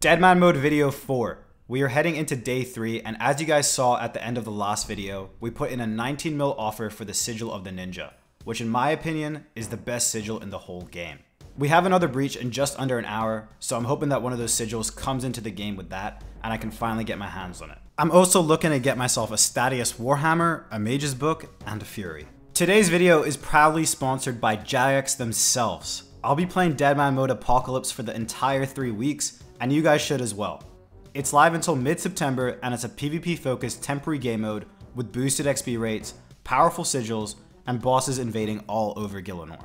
Deadman Mode Video 4. We are heading into Day 3, and as you guys saw at the end of the last video, we put in a 19 mil offer for the Sigil of the Ninja, which in my opinion is the best sigil in the whole game. We have another breach in just under an hour, so I'm hoping that one of those sigils comes into the game with that, and I can finally get my hands on it. I'm also looking to get myself a Statius Warhammer, a Mage's Book, and a Fury. Today's video is proudly sponsored by Jagex themselves. I'll be playing Deadman Mode Apocalypse for the entire 3 weeks, and you guys should as well. It's live until mid-September, and it's a PvP-focused temporary game mode with boosted XP rates, powerful sigils, and bosses invading all over Gielinor.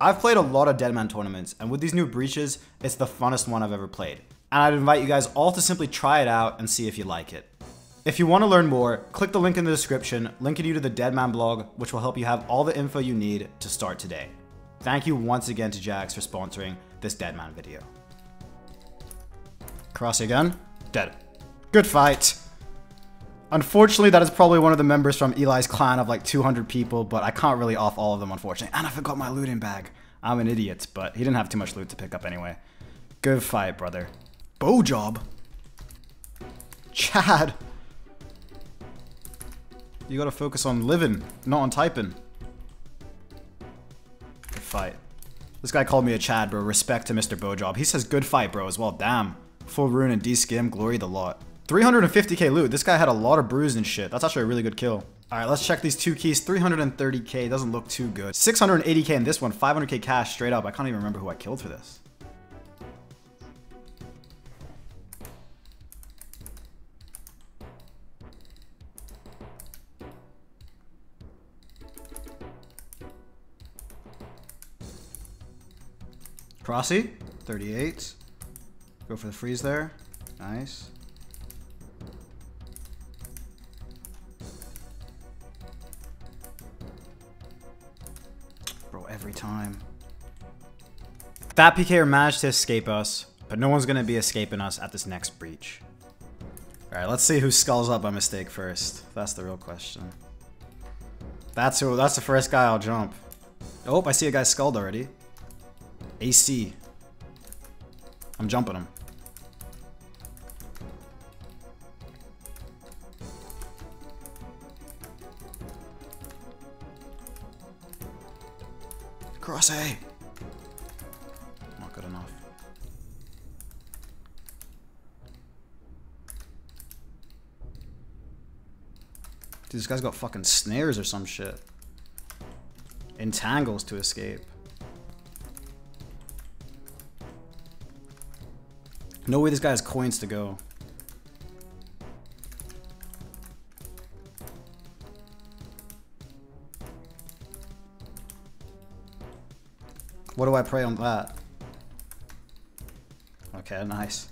I've played a lot of Deadman tournaments, and with these new breaches, it's the funnest one I've ever played. And I'd invite you guys all to simply try it out and see if you like it. If you want to learn more, click the link in the description, linking you to the Deadman blog, which will help you have all the info you need to start today. Thank you once again to Jagex for sponsoring this Deadman video. Cross again. Dead. Good fight. Unfortunately, that is probably one of the members from Eli's clan of like 200 people, but I can't really off all of them, unfortunately. And I forgot my looting bag. I'm an idiot, but he didn't have too much loot to pick up anyway. Good fight, brother. Bow job. Chad. You gotta focus on living, not on typing. Good fight. This guy called me a Chad, bro. Respect to Mr. Bowjob. He says good fight, bro, as well. Damn. Full rune and D-skim, glory the lot. 350k loot. This guy had a lot of bruise and shit. That's actually a really good kill. All right, let's check these two keys. 330k doesn't look too good. 680k in this one. 500k cash straight up. I can't even remember who I killed for this. Crossy, 38. Go for the freeze there. Nice. Bro, every time. That PKer managed to escape us, but no one's gonna be escaping us at this next breach. Alright, let's see who skulls up by mistake first. That's the real question. That's the first guy I'll jump. Oh, I see a guy skulled already. AC. I'm jumping him. Cross A. Not good enough. Dude, this guy's got fucking snares or some shit. Entangles to escape. No way this guy has coins to go. What do I pray on that? Okay, nice.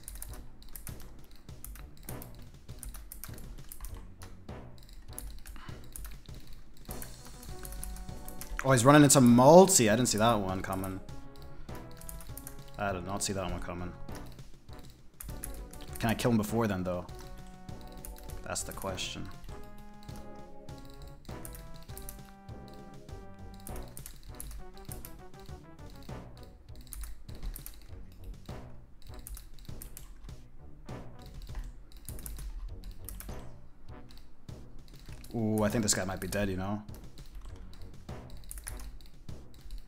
Oh, he's running into multi. I didn't see that one coming. I did not see that one coming. Can I kill him before then, though? That's the question. Ooh, I think this guy might be dead, you know?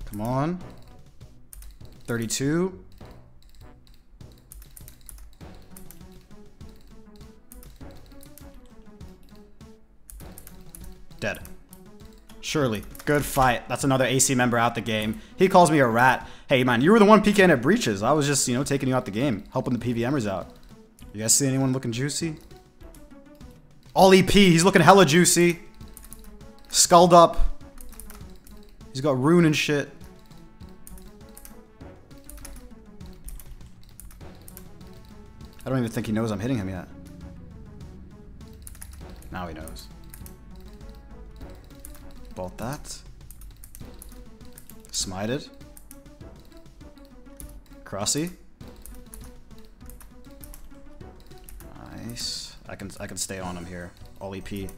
Come on. 32. Dead. Surely. Good fight. That's another AC member out the game. He calls me a rat. Hey, man, you were the one PKing at breaches. I was just, you know, taking you out the game, helping the PVMers out. You guys see anyone looking juicy? All EP, he's looking hella juicy. Skulled up. He's got rune and shit. I don't even think he knows I'm hitting him yet. Now he knows. Bolt that. Smited. Crossy. Nice. I can stay on him here. All EP.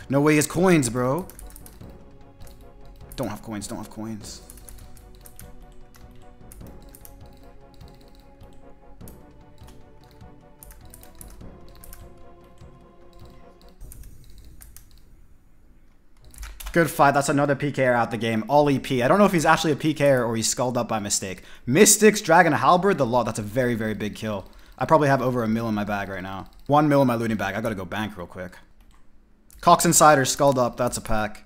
Fuck. No way it's coins, bro. Don't have coins, don't have coins. Good fight. That's another PKer out the game. All EP. I don't know if he's actually a PKer or he's sculled up by mistake. Mystics, Dragon, Halberd, the lot. That's a very, very big kill. I probably have over $1 million in my bag right now. $1 million in my looting bag. I gotta go bank real quick. Cox Insider, sculled up. That's a pack.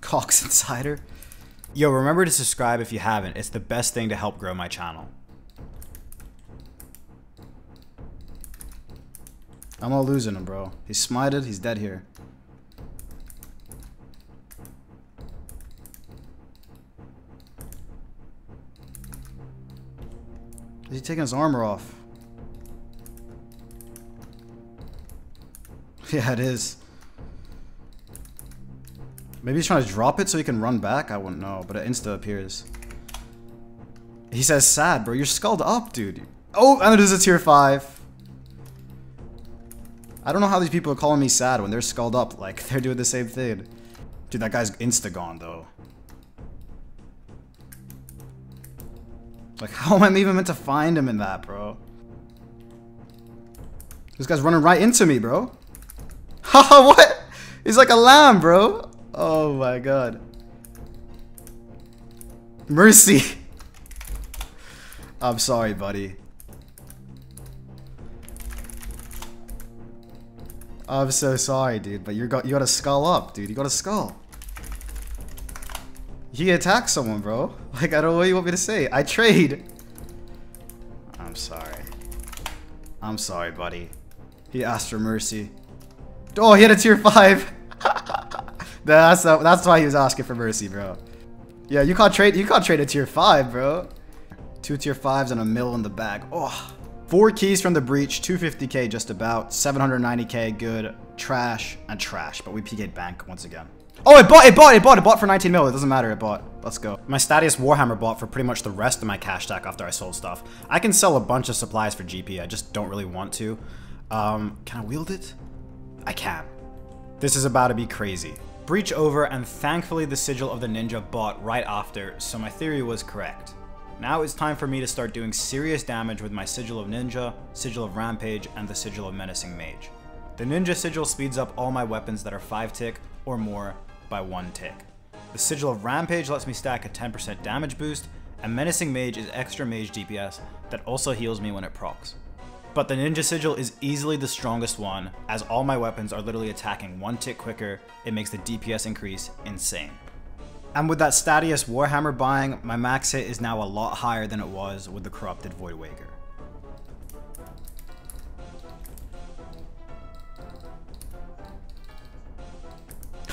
Cox Insider. Yo, remember to subscribe if you haven't. It's the best thing to help grow my channel. I'm all losing him, bro. He's smited. He's dead here. Is he taking his armor off? Yeah, it is. Maybe he's trying to drop it so he can run back? I wouldn't know, but it insta appears. He says, sad, bro. You're sculled up, dude. Oh, and it is a tier 5. I don't know how these people are calling me sad when they're sculled up, like, they're doing the same thing. Dude, that guy's insta-gone, though. Like, how am I even meant to find him in that, bro? This guy's running right into me, bro. Haha, what? He's like a lamb, bro. Oh my god. Mercy. I'm sorry, buddy. I'm so sorry, dude, but you gotta skull up, dude. You gotta skull. You attack someone, bro. Like, I don't know what you want me to say. I trade. I'm sorry. I'm sorry, buddy. He asked for mercy. Oh, he had a tier 5. that's why he was asking for mercy, bro. Yeah, you can't trade a tier 5, bro. 2 tier 5s and $1 million in the bag. Oh. 4 keys from the breach, 250k just about, 790k good, trash, and trash. But we PK'd bank once again. Oh, it bought for $19 million. It doesn't matter, it bought. Let's go. My Statius Warhammer bought for pretty much the rest of my cash stack after I sold stuff. I can sell a bunch of supplies for GP. I just don't really want to. Can I wield it? I can. This is about to be crazy. Breach over, and thankfully the Sigil of the Ninja bought right after, so my theory was correct. Now it's time for me to start doing serious damage with my Sigil of Ninja, Sigil of Rampage, and the Sigil of Menacing Mage. The Ninja Sigil speeds up all my weapons that are 5 tick or more by 1 tick. The Sigil of Rampage lets me stack a 10% damage boost, and Menacing Mage is extra mage DPS that also heals me when it procs. But the Ninja Sigil is easily the strongest one, as all my weapons are literally attacking 1 tick quicker. It makes the DPS increase insane. And with that Statius Warhammer buying, my max hit is now a lot higher than it was with the Corrupted Void Waker.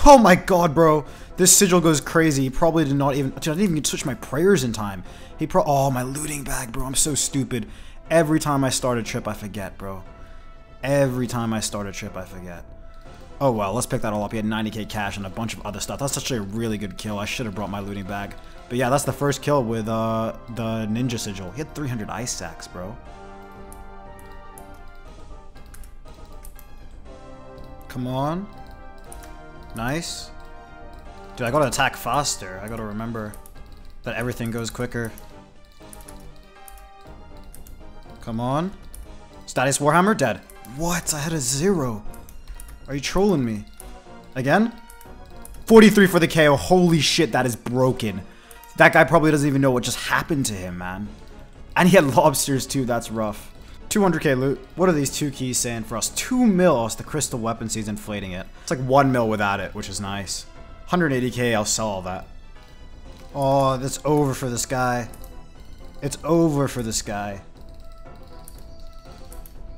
Oh my god, bro. This Sigil goes crazy. He probably did not even... Dude, I didn't even get to switch my prayers in time. He pro... Oh, my looting bag, bro. I'm so stupid. Every time I start a trip, I forget, bro. Every time I start a trip, I forget. Oh well, let's pick that all up. He had 90k cash and a bunch of other stuff. That's actually a really good kill. I should have brought my looting bag. But yeah, that's the first kill with the Ninja Sigil. He had 300 ice sacks, bro. Come on. Nice. Dude, I gotta attack faster. I gotta remember that everything goes quicker. Come on. Statius Warhammer dead. What? I had a 0. Are you trolling me? Again? 43 for the KO. Holy shit, that is broken. That guy probably doesn't even know what just happened to him, man. And he had lobsters too, that's rough. 200k loot. What are these 2 keys saying for us? $2 million, it's the crystal weapon seeds inflating it. It's like $1 million without it, which is nice. 180k, I'll sell all that. Oh, that's over for this guy. It's over for this guy.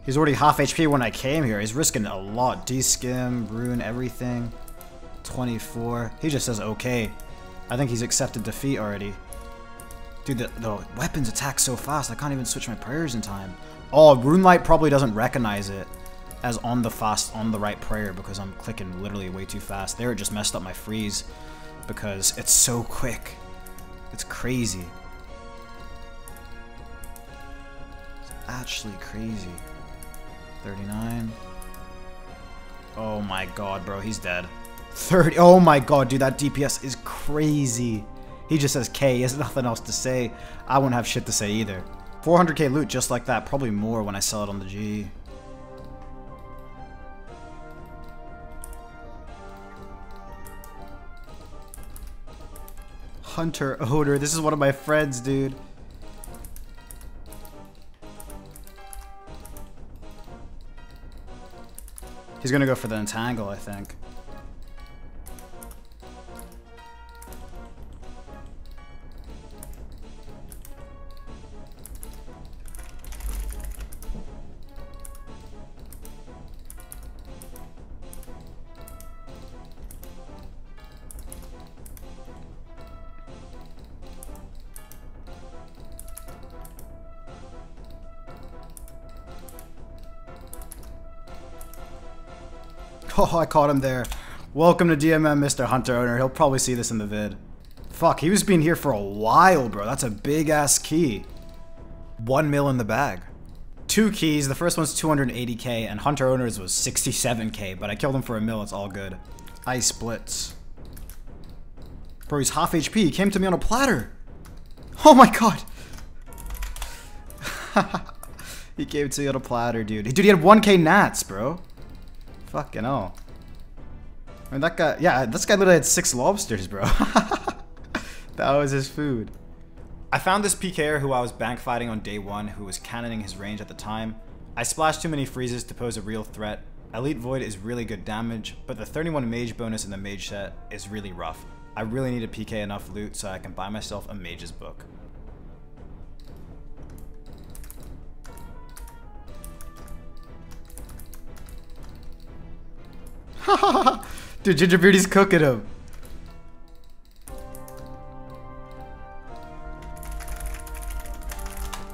He's already half HP when I came here. He's risking a lot. De-skim, ruin everything. 24. He just says okay. I think he's accepted defeat already. Dude, the weapons attack so fast. I can't even switch my prayers in time. Oh, Runelight probably doesn't recognize it as on the fast, on the right prayer because I'm clicking literally way too fast. There, it just messed up my freeze because it's so quick. It's crazy. It's actually crazy. 39. Oh my god, bro, he's dead. 30. Oh my god, dude, that DPS is crazy. He just says K. He has nothing else to say. I won't have shit to say either. 400k loot just like that. Probably more when I sell it on the G. Hunter Odor. This is one of my friends, dude. He's gonna go for the entangle, I think. Oh, I caught him there. Welcome to DMM, Mr. Hunter Owner. He'll probably see this in the vid. Fuck, he was being here for a while, bro. That's a big-ass key. 1 mil in the bag. 2 keys. The first one's 280k, and Hunter Owner's was 67k, but I killed him for a mil. It's all good. Ice Blitz. Bro, he's half HP. He came to me on a platter. Oh, my God. He came to me on a platter, dude. Dude, he had 1k nats, bro. Fucking hell. I mean, that guy, yeah, this guy literally had 6 lobsters, bro. That was his food. I found this PKer who I was bank fighting on day 1 who was cannoning his range at the time. I splashed too many freezes to pose a real threat. Elite Void is really good damage, but the 31 mage bonus in the mage set is really rough. I really need to PK enough loot so I can buy myself a mage's book. Dude, Ginger Beauty's cooking him.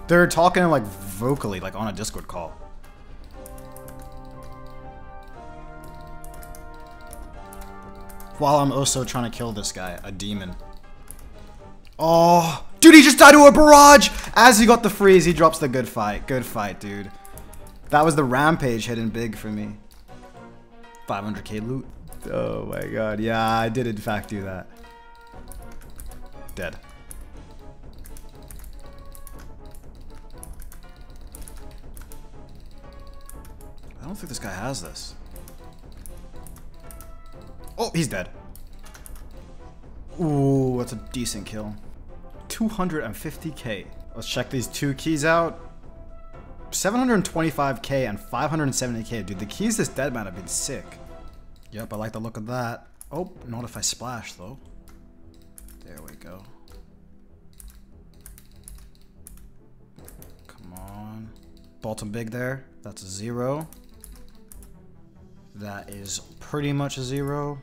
They're talking like vocally, like on a Discord call. While I'm also trying to kill this guy, a demon. Oh, dude, he just died to a barrage. As he got the freeze, he drops the good fight. Good fight, dude. That was the rampage hitting big for me. 500k loot. Oh my god. Yeah, I did in fact do that. Dead. I don't think this guy has this. Oh, he's dead. Ooh, that's a decent kill. 250k. Let's check these 2 keys out. 725k and 570k. Dude, the keys this Deadman have been sick. Yep, I like the look of that. Oh, not if I splash, though. There we go. Come on. Bottom big there. That's a 0. That is pretty much a 0.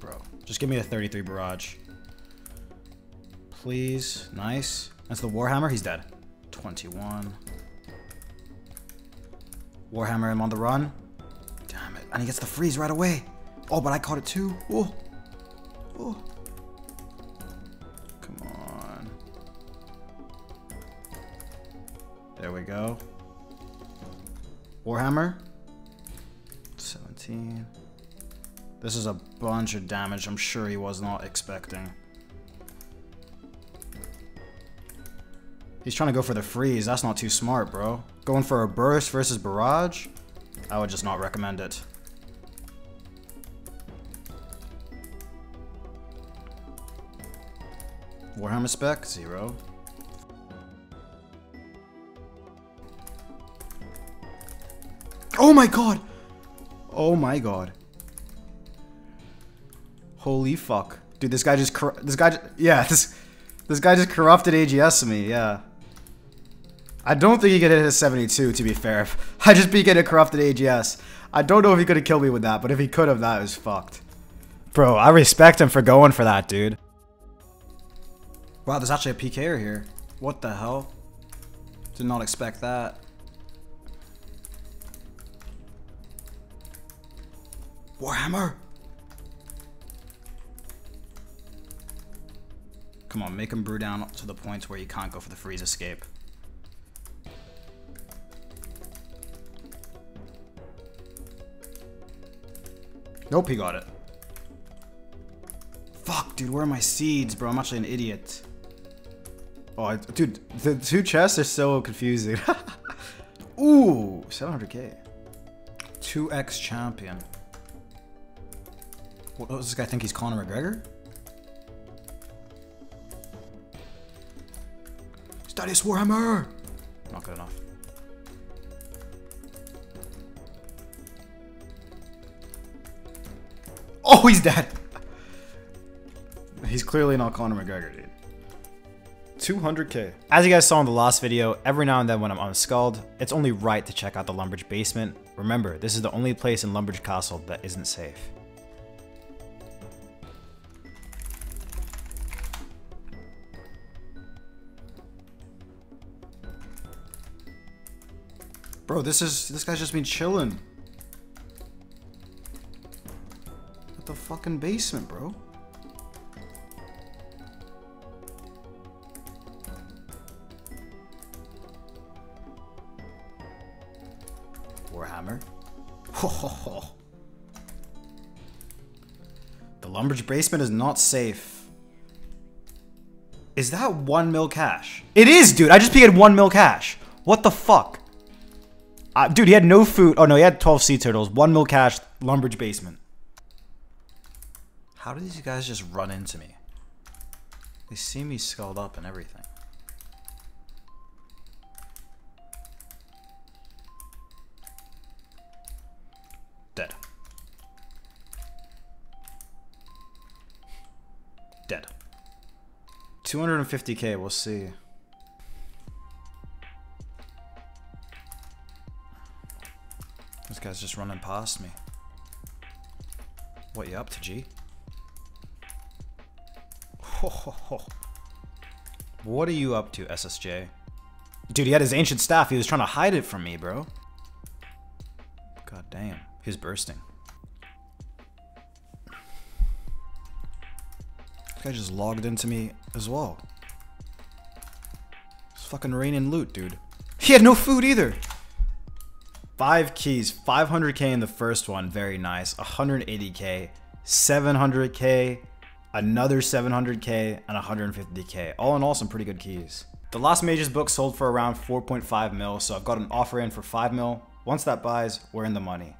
Bro, just give me a 33 barrage. Please. Nice. That's the Warhammer. He's dead. 21. Warhammer him on the run. Damn it. And he gets the freeze right away. Oh, but I caught it too. Oh. Oh. Come on. There we go. Warhammer. 17. This is a bunch of damage I'm sure he was not expecting. He's trying to go for the freeze. That's not too smart, bro. Going for a burst versus barrage? I would just not recommend it. Warhammer spec, 0. Oh my god! Oh my god. Holy fuck. Dude, this guy just this guy just corrupted AGS me, yeah. I don't think he could hit his 72, to be fair. I just beat a corrupted AGS. I don't know if he could have killed me with that, but if he could have, that was fucked. Bro, I respect him for going for that, dude. Wow, there's actually a PKer here. What the hell? Did not expect that. Warhammer! Come on, make him brew down to the point where you can't go for the freeze escape. Nope, he got it. Fuck, dude, where are my seeds, bro? I'm actually an idiot. Oh, dude, the two chests are so confusing. Ooh, 700k. 2x champion. What does this guy think? He's Conor McGregor? Statius Warhammer! Not good enough. Oh, he's dead! He's clearly not Conor McGregor, dude. 200k. As you guys saw in the last video, every now and then when I'm unskulled, it's only right to check out the Lumbridge basement. Remember, this is the only place in Lumbridge Castle that isn't safe. Bro, this guy's just been chilling at the fucking basement, bro. Warhammer. Ho ho ho. The Lumbridge basement is not safe. Is that 1 mil cash? It is, dude. I just paid 1 mil cash. What the fuck? Dude, he had no food. Oh, no, he had 12 sea turtles. 1 mil cash, Lumbridge basement. How did these guys just run into me? They see me skulled up and everything. Dead. Dead. 250k, we'll see. This guy's just running past me. What you up to, G? Ho, ho, ho. What are you up to, SSJ? Dude, he had his ancient staff. He was trying to hide it from me, bro. God damn. He's bursting. This guy just logged into me as well. It's fucking raining loot, dude. He had no food either. 5 keys, 500k in the first one, very nice, 180k, 700k, another 700k, and 150k. All in all, some pretty good keys. The Lost Mages book sold for around 4.5 mil, so I've got an offer in for 5 mil. Once that buys, we're in the money.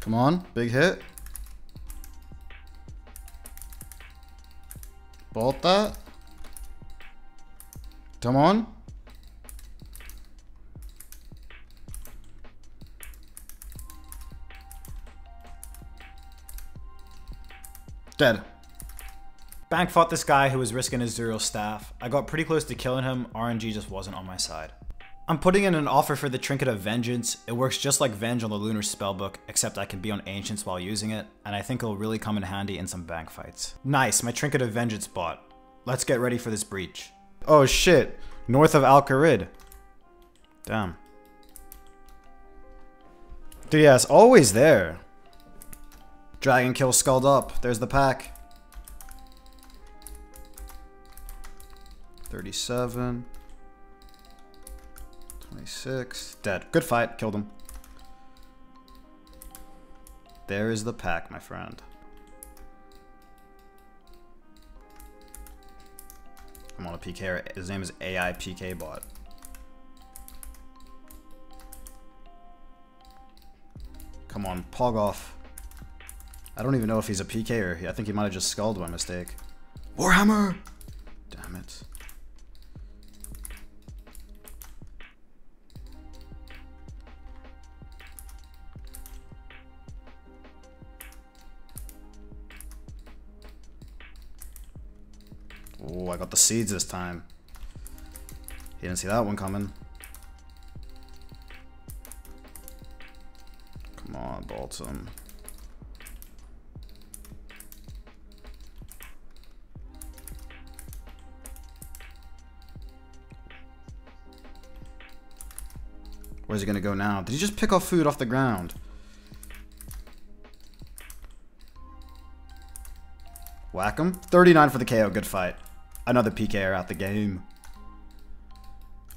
Come on, big hit. Bolt that. Come on. Dead. Bank fought this guy who was risking his Zuriel staff. I got pretty close to killing him. RNG just wasn't on my side. I'm putting in an offer for the Trinket of Vengeance. It works just like Venge on the Lunar Spellbook, except I can be on Ancients while using it, and I think it'll really come in handy in some bank fights. Nice, my Trinket of Vengeance bot. Let's get ready for this breach. Oh shit, north of Al-Qarid. Damn. Dude, yeah, it's always there. Dragon kill skulled up, there's the pack. 37. 26. Dead. Good fight. Killed him. There is the pack, my friend. I'm on a PK. His name is AI PK bot. Come on, pog off. I don't even know if he's a PKer. I think he might have just skulled by mistake. Warhammer! Damn it. Oh, I got the seeds this time. He didn't see that one coming. Come on, Baltum. Where's he gonna go now? Did he just pick off food off the ground? Whack him. 39 for the KO. Good fight. Another PKer out the game.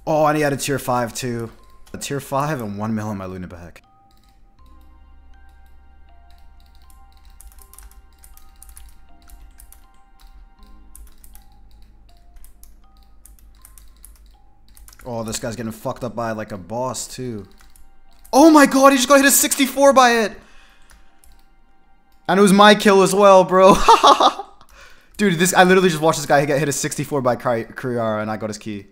Oh, and he had a tier 5 too. A tier 5 and 1 mil on my Luna back. Oh, this guy's getting fucked up by like a boss too. Oh my god, he just got hit a 64 by it! And it was my kill as well, bro. Dude, this I literally just watched this guy get hit a 64 by Kri Kriara and I got his key.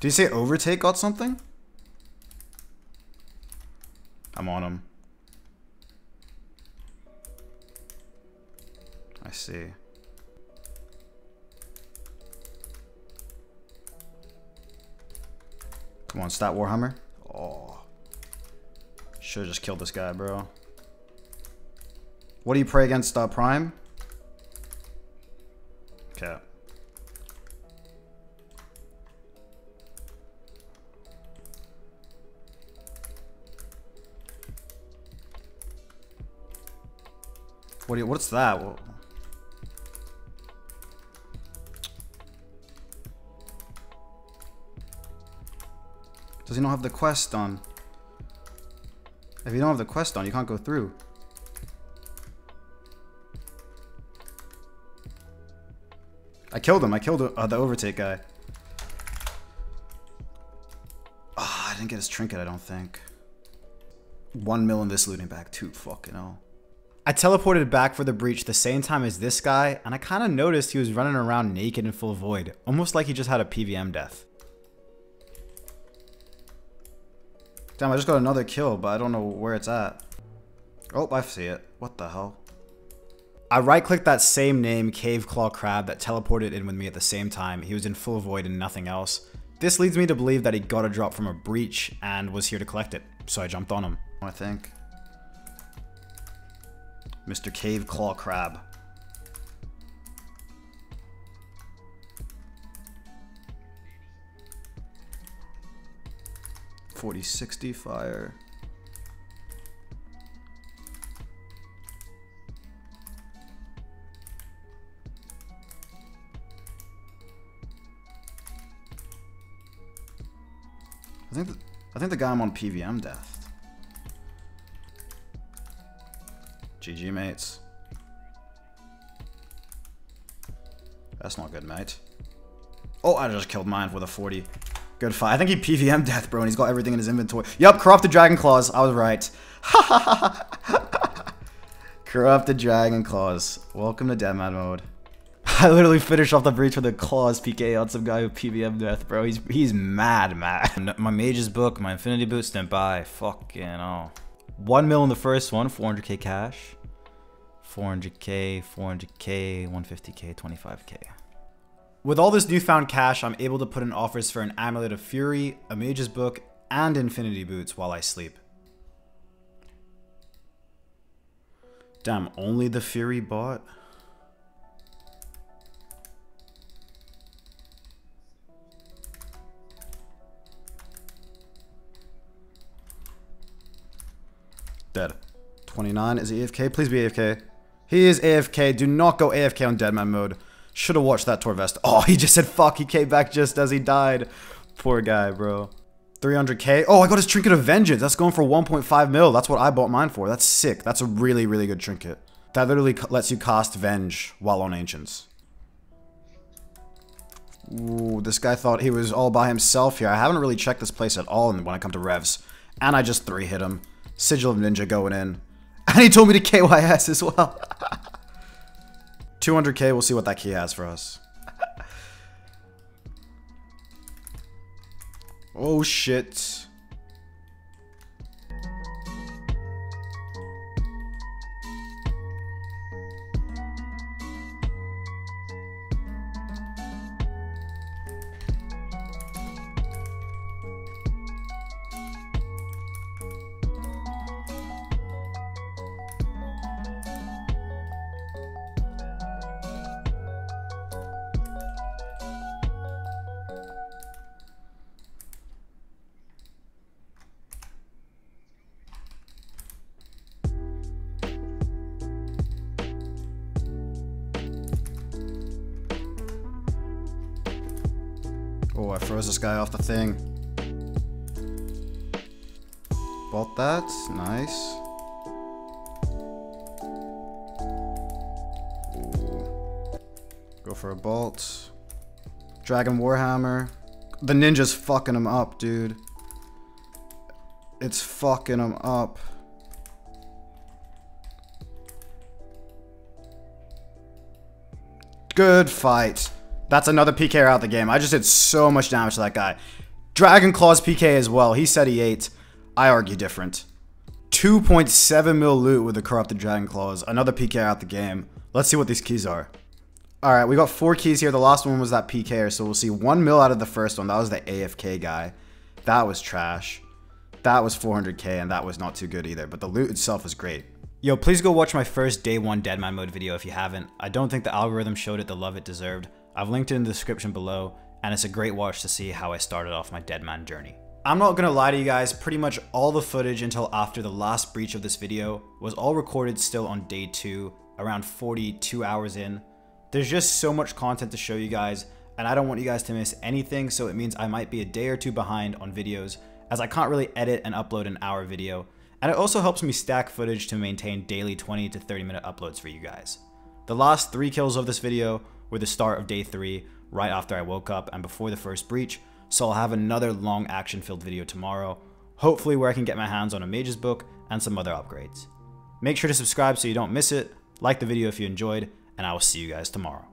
Did you say overtake got something? I'm on him. I see. Come on, Stat Warhammer. Oh. Should've just killed this guy, bro. What do you pray against, Prime? Okay. What do you, what's that? What? Does he not have the quest on? If you don't have the quest on, you can't go through. I killed him. I killed the overtake guy. Ah, I didn't get his trinket, I don't think. 1 mil in this looting bag. Too fucking hell. I teleported back for the breach the same time as this guy, and I kind of noticed he was running around naked in full void, almost like he just had a PVM death. Damn, I just got another kill, but I don't know where it's at. Oh, I see it. What the hell? I right-clicked that same name, Cave Claw Crab, that teleported in with me at the same time. He was in full void and nothing else. This leads me to believe that he got a drop from a breach and was here to collect it, so I jumped on him, I think. Mr. Cave Claw Crab. .40-60 fire. I think the guy I'm on PVM death. GG, mates. That's not good, mate. Oh, I just killed mine with a 40. Good fight. I think he PVM death, bro, and he's got everything in his inventory. Yup, Corrupted Dragon Claws. I was right. Corrupted Dragon Claws. Welcome to Deadman Mode. I literally finished off the breach with a Claws PK on some guy with PVM death, bro. He's mad, mad. My Mage's Book, my Infinity Boot, stand by. Fucking oh. 1 mil in the first one, 400k cash, 400k, 400k, 150k, 25k. With all this newfound cash, I'm able to put in offers for an Amulet of Fury, a Mage's Book, and Infinity Boots while I sleep. Damn, only the Fury bot? Dead. 29. Is he AFK? Please be AFK. He is AFK. Do not go AFK on Deadman Mode. Should have watched that Torvest. Oh, he just said fuck. He came back just as he died. Poor guy, bro. 300k. Oh, I got his Trinket of Vengeance. That's going for 1.5 mil. That's what I bought mine for. That's sick. That's a really, really good trinket. That literally lets you cast Venge while on Ancients. Ooh, this guy thought he was all by himself here. I haven't really checked this place at all when I come to revs. And I just 3-hit him. Sigil of Ninja going in. And he told me to KYS as well. 200k, we'll see what that key has for us. Oh shit. Oh, I froze this guy off the thing. Bought that. Nice. Ooh. Go for a bolt. Dragon Warhammer. The ninja's fucking him up, dude. It's fucking him up. Good fight. That's another PK out the game. I just did so much damage to that guy. Dragon Claw's PK as well. He said he ate. I argue different. 2.7 mil loot with the Corrupted Dragon Claws. Another PK out the game. Let's see what these keys are. Alright, we got 4 keys here. The last one was that PKer, so we'll see 1 mil out of the first one. That was the AFK guy. That was trash. That was 400k, and that was not too good either, but the loot itself was great. Yo, please go watch my first day 1 Deadman Mode video if you haven't. I don't think the algorithm showed it the love it deserved. I've linked it in the description below, and it's a great watch to see how I started off my Deadman journey. I'm not gonna lie to you guys, pretty much all the footage until after the last breach of this video was all recorded still on day 2, around 42 hours in. There's just so much content to show you guys, and I don't want you guys to miss anything, so it means I might be a day or two behind on videos, as I can't really edit and upload an hour video, and it also helps me stack footage to maintain daily 20 to 30 minute uploads for you guys. The last 3 kills of this video were the start of day 3, right after I woke up and before the first breach, so I'll have another long action filled video tomorrow, hopefully where I can get my hands on a mage's book and some other upgrades. Make sure to subscribe so you don't miss it, like the video if you enjoyed, and I will see you guys tomorrow.